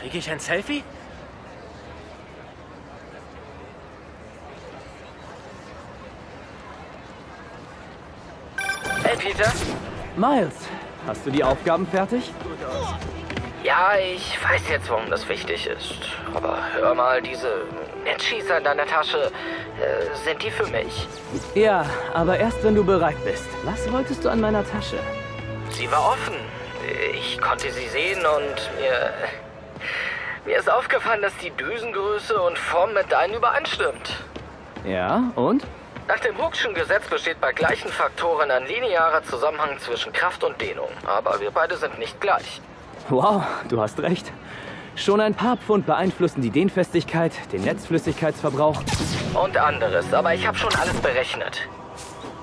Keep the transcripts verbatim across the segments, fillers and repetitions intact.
Kriege ich ein Selfie? Hey, Peter. Miles, hast du die Aufgaben fertig? Ja, ich weiß jetzt, warum das wichtig ist. Aber hör mal, diese Netzschießer in deiner Tasche, äh, sind die für mich? Ja, aber erst, wenn du bereit bist. Was wolltest du an meiner Tasche? Sie war offen. Ich konnte sie sehen und mir... Mir ist aufgefallen, dass die Düsengröße und Form mit deinen übereinstimmt. Ja, und? Nach dem Hooke'schen Gesetz besteht bei gleichen Faktoren ein linearer Zusammenhang zwischen Kraft und Dehnung. Aber wir beide sind nicht gleich. Wow, du hast recht. Schon ein paar Pfund beeinflussen die Dehnfestigkeit, den Netzflüssigkeitsverbrauch und anderes, aber ich habe schon alles berechnet.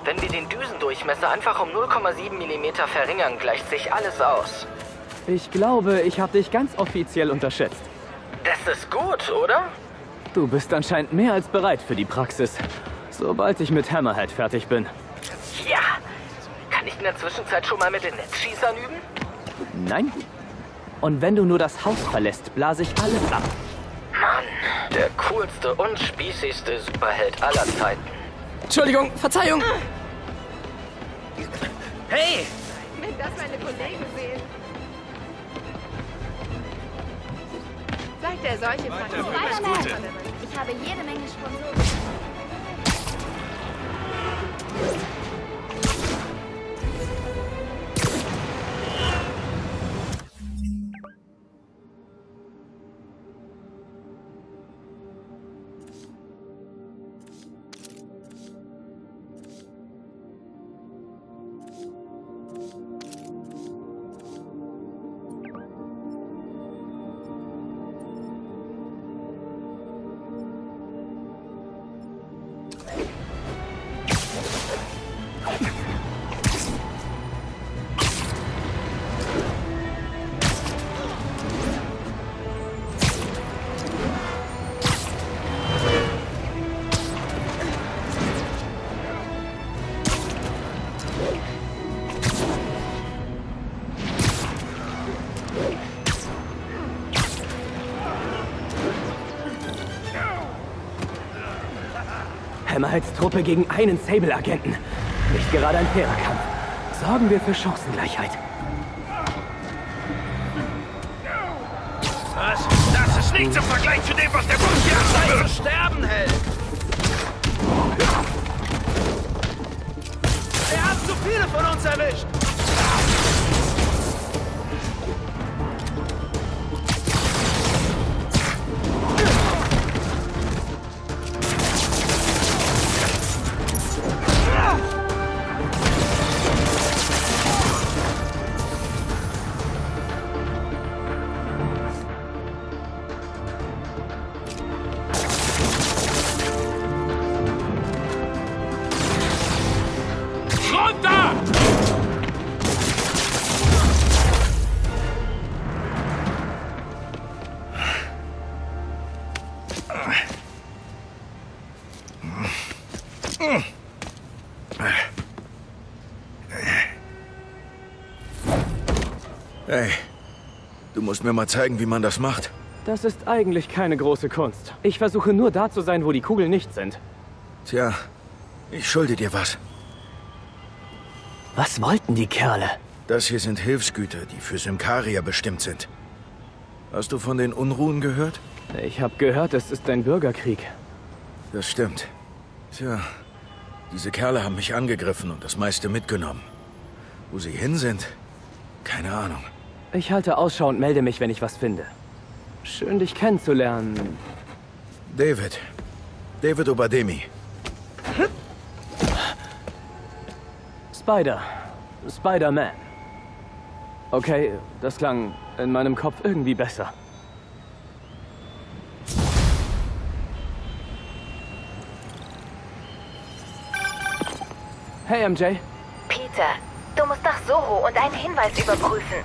Wenn wir den Düsendurchmesser einfach um null Komma sieben Millimeter verringern, gleicht sich alles aus. Ich glaube, ich habe dich ganz offiziell unterschätzt. Das ist gut, oder? Du bist anscheinend mehr als bereit für die Praxis, sobald ich mit Hammerhead fertig bin. Ja! Kann ich in der Zwischenzeit schon mal mit den Netzschießern üben? Nein. Und wenn du nur das Haus verlässt, blase ich alles ab. Mann, der coolste und spießigste Superheld aller Zeiten. Entschuldigung, Verzeihung. Hey! Wenn das meine Kollegen sehen. Sagt er solche Sachen. Ich habe jede Menge Sponsoren. Als Truppe gegen einen Sable-Agenten. Nicht gerade ein fairer Kampf. Sorgen wir für Chancengleichheit. Was? Das ist nichts im Vergleich zu dem, was der Bund hier an Zeit zu sterben hält. Er hat zu viele von uns erwischt. Hey, du musst mir mal zeigen, wie man das macht. Das ist eigentlich keine große Kunst. Ich versuche nur da zu sein, wo die Kugeln nicht sind. Tja, ich schulde dir was. Was wollten die Kerle? Das hier sind Hilfsgüter, die für Symkaria bestimmt sind. Hast du von den Unruhen gehört? Ich habe gehört, es ist ein Bürgerkrieg. Das stimmt. Tja, diese Kerle haben mich angegriffen und das meiste mitgenommen. Wo sie hin sind, keine Ahnung. Ich halte Ausschau und melde mich, wenn ich was finde. Schön, dich kennenzulernen. David. David Obademi. Hm? Spider. Spider-Man. Okay, das klang in meinem Kopf irgendwie besser. Hey, M J. Peter. Du musst nach Soho und einen Hinweis überprüfen.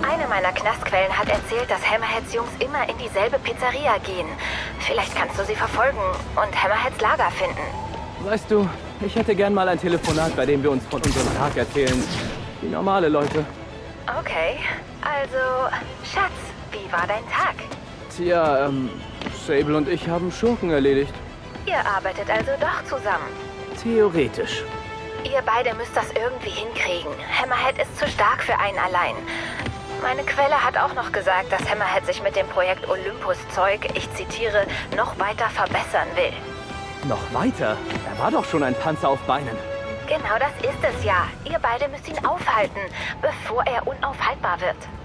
Eine meiner Knastquellen hat erzählt, dass Hammerheads Jungs immer in dieselbe Pizzeria gehen. Vielleicht kannst du sie verfolgen und Hammerheads Lager finden. Weißt du, ich hätte gern mal ein Telefonat, bei dem wir uns von unserem Tag erzählen. Wie normale Leute. Okay, also, Schatz, wie war dein Tag? Ja, ähm, Sable und ich haben Schurken erledigt. Ihr arbeitet also doch zusammen. Theoretisch. Ihr beide müsst das irgendwie hinkriegen. Hammerhead ist zu stark für einen allein. Meine Quelle hat auch noch gesagt, dass Hammerhead sich mit dem Projekt Olympus Zeug, ich zitiere, noch weiter verbessern will. Noch weiter? Er war doch schon ein Panzer auf Beinen. Genau das ist es ja. Ihr beide müsst ihn aufhalten, bevor er unaufhaltbar wird.